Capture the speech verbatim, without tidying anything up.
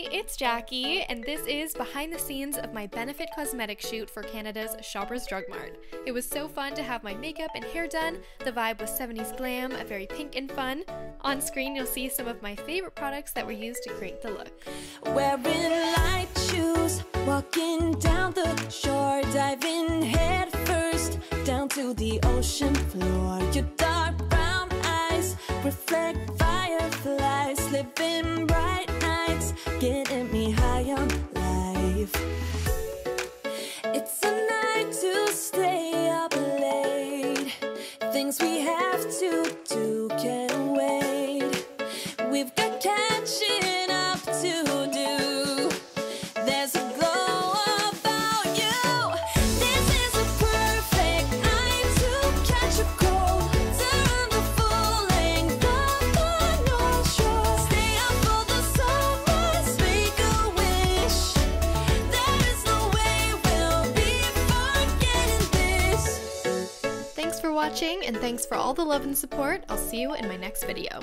everybody, it's Jackie, and this is behind the scenes of my Benefit Cosmetics shoot for Canada's Shoppers Drugmart. It was so fun to have my makeup and hair done. The vibe was seventies glam, a very pink and fun. On screen you'll see some of my favorite products that were used to create the look. Wearing light shoes, walking down the shore, diving head first down to the ocean floor. Your dark brown eyes reflect fireflies, living bright nights, getting me high on life. It's a night to stay up late, things we have to do can't wait. We've got catching up to do, there's a glow about you. This is a perfect night to catch a cold, turn the full length of the North Shore. Stay up for the sunrise, make a wish. There is no way we'll be forgetting this. Thanks for watching, and thanks for all the love and support. I'll see you in my next video.